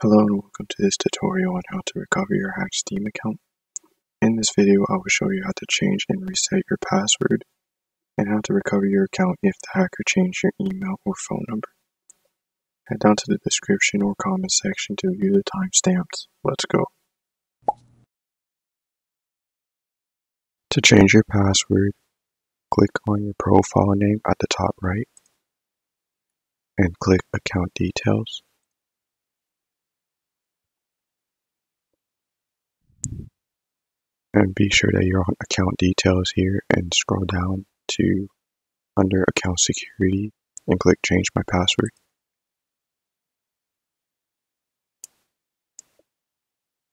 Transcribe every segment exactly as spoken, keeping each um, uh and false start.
Hello and welcome to this tutorial on how to recover your hacked Steam account. In this video, I will show you how to change and reset your password, and how to recover your account if the hacker changed your email or phone number. Head down to the description or comment section to view the timestamps. Let's go. To change your password, click on your profile name at the top right, and click Account Details. And be sure that you're on Account Details here and scroll down to under Account Security and click Change My Password.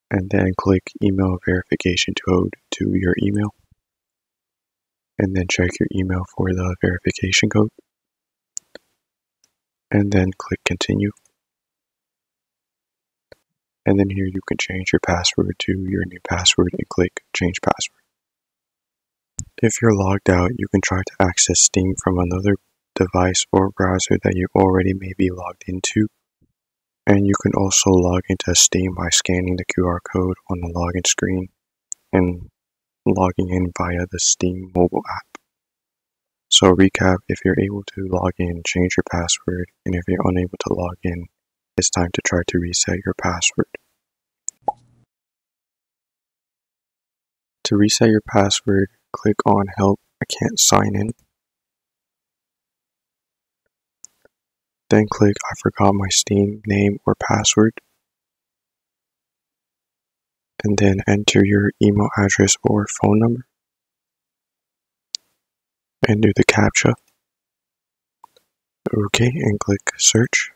And then click Email Verification Code to your email. And then check your email for the verification code. And then click Continue. And then here you can change your password to your new password and click Change Password. If you're logged out, you can try to access Steam from another device or browser that you already may be logged into. And you can also log into Steam by scanning the Q R code on the login screen and logging in via the Steam mobile app. So recap, if you're able to log in, change your password, and if you're unable to log in, it's time to try to reset your password. To reset your password, click on Help, I can't sign in. Then click I forgot my Steam name or password. And then enter your email address or phone number. Enter the CAPTCHA. Okay, and click Search.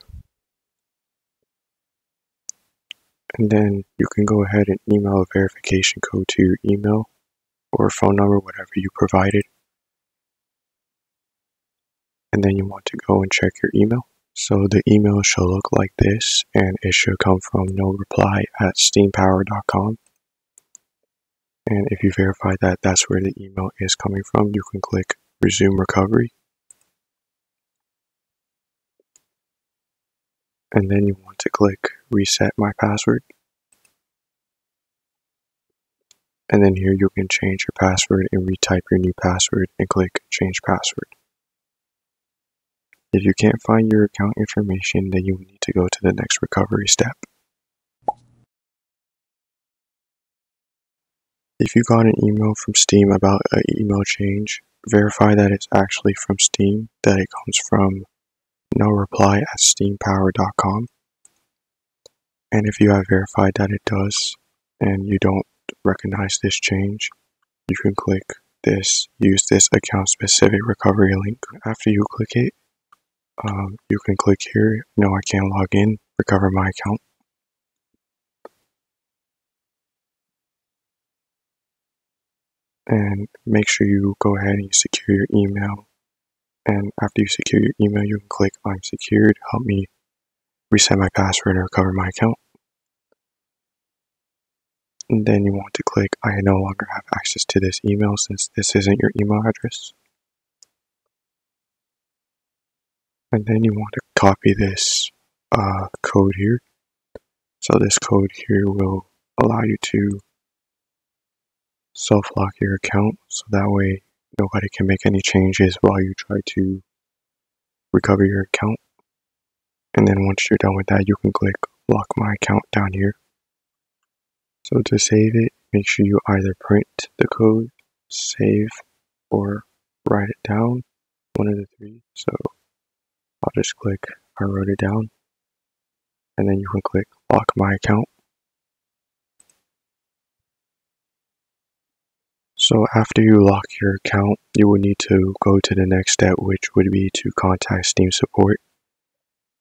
And then you can go ahead and email a verification code to your email or phone number, whatever you provided. And then you want to go and check your email. So the email should look like this, and it should come from no reply at steam powered dot com. And if you verify that that's where the email is coming from, you can click Resume Recovery. And then you want to click Reset My Password. And then here you can change your password and retype your new password and click Change Password. If you can't find your account information, then you will need to go to the next recovery step. If you got an email from Steam about an email change, verify that it's actually from Steam, that it comes from no reply at steam powered dot com. And if you have verified that it does and you don't recognize this change, you can click this use this account specific recovery link. After you click it, um, you can click here, no I can't log in, recover my account. And make sure you go ahead and secure your email. And after you secure your email, you can click I'm secured, help me reset my password and recover my account. And then you want to click I no longer have access to this email since this isn't your email address. And then you want to copy this uh, code here. So this code here will allow you to self-lock your account, so that way nobody can make any changes while you try to recover your account. And then once you're done with that, you can click Lock My Account down here. So to save it, make sure you either print the code, save, or write it down. One of the three. So I'll just click I wrote it down. And then you can click Lock My Account. So after you lock your account, you will need to go to the next step, which would be to contact Steam support.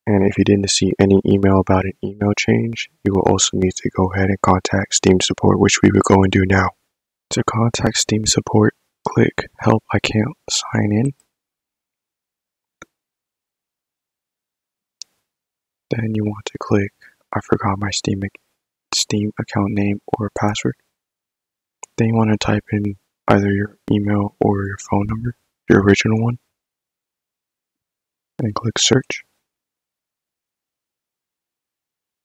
And if you didn't see any email about an email change, you will also need to go ahead and contact Steam support, which we will go and do now. To contact Steam support, click Help, I can't sign in. Then you want to click I forgot my Steam, Steam account name or password. Then you want to type in either your email or your phone number, your original one, and click Search.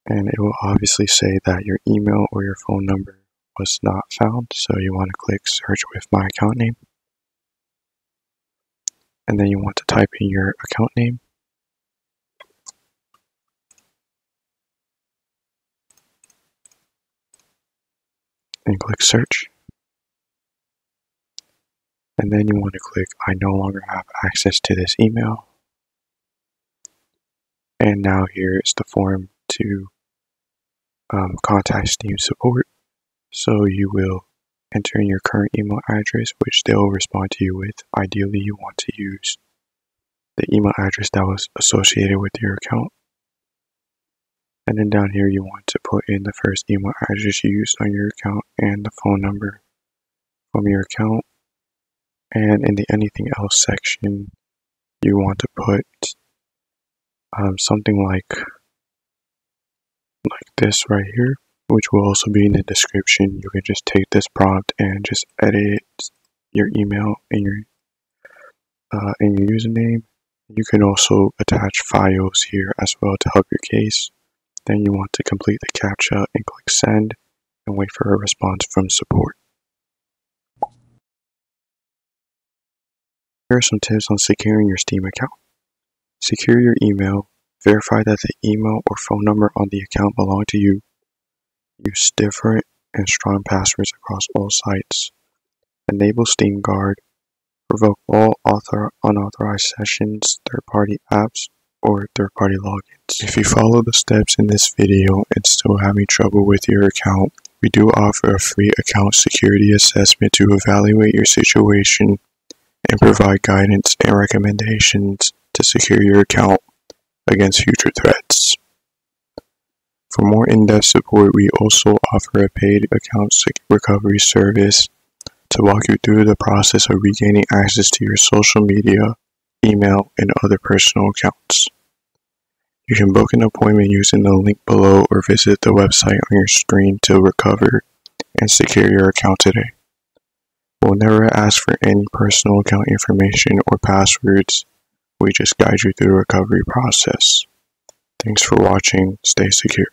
and it will obviously say that your email or your phone number was not found, so you want to click search with my account name, and then you want to type in your account name. And click search. And then you want to click I no longer have access to this email. And now here is the form to um, contact Steam support. So you will enter in your current email address, which they'll respond to you with. Ideally, you want to use the email address that was associated with your account. And then down here, you want to put in the first email address you used on your account and the phone number from your account. And in the anything else section, you want to put um, something like, like this right here, which will also be in the description. You can just take this prompt and just edit your email and your, uh, and your username. You can also attach files here as well to help your case. Then you want to complete the CAPTCHA and click send and wait for a response from support. Here are some tips on securing your Steam account. Secure your email. Verify that the email or phone number on the account belong to you. Use different and strong passwords across all sites. Enable Steam Guard. Revoke all author unauthorized sessions, third-party apps, or third-party logins. If you follow the steps in this video and still having trouble with your account, we do offer a free account security assessment to evaluate your situation and provide guidance and recommendations to secure your account against future threats. For more in-depth support, we also offer a paid account recovery service to walk you through the process of regaining access to your social media, email, and other personal accounts. You can book an appointment using the link below or visit the website on your screen to recover and secure your account today. We'll never ask for any personal account information or passwords. We just guide you through the recovery process. Thanks for watching. Stay secure.